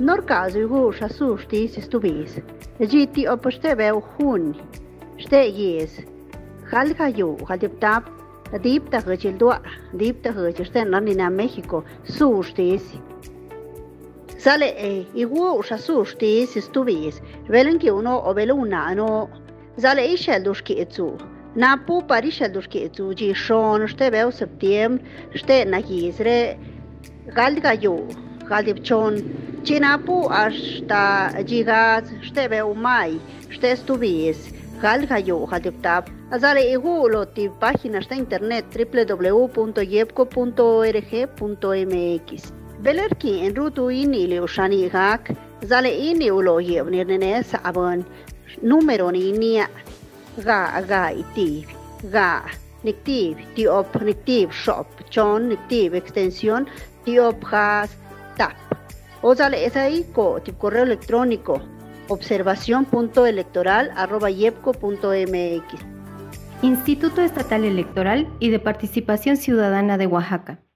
Norcaso y Gusha Sustis estubis, Giti opostebeu Juni, Steyes, Halhayu, Hadiptap, Dipta Hachildua, Dipta Hachiltenanina México, Sustis. Sale y Gusha Sustis estubis, velen que uno o veluna, no. Sale y Shelduski etzu. Napu parisha duski etzu, Gishon, Stebeu septiembre, Stenakisre, Galgayu, Galipchon. Chinapu hasta gigas, steve umai, ste stubis, halhayo, haldiptap, azale igulo ti páginas de internet www.yepco.org.mx. Belerki en rutu inile ushani hak, zale ini ulo yevnir nenes abon, número niña, ga itib, ga, nictiv, tiop, nictiv, shop, chon, nictiv, extensión, tiop, has, tap. Ósale es ahí con correo electrónico observacion.electoral@yepco.mx. Instituto Estatal Electoral y de Participación Ciudadana de Oaxaca.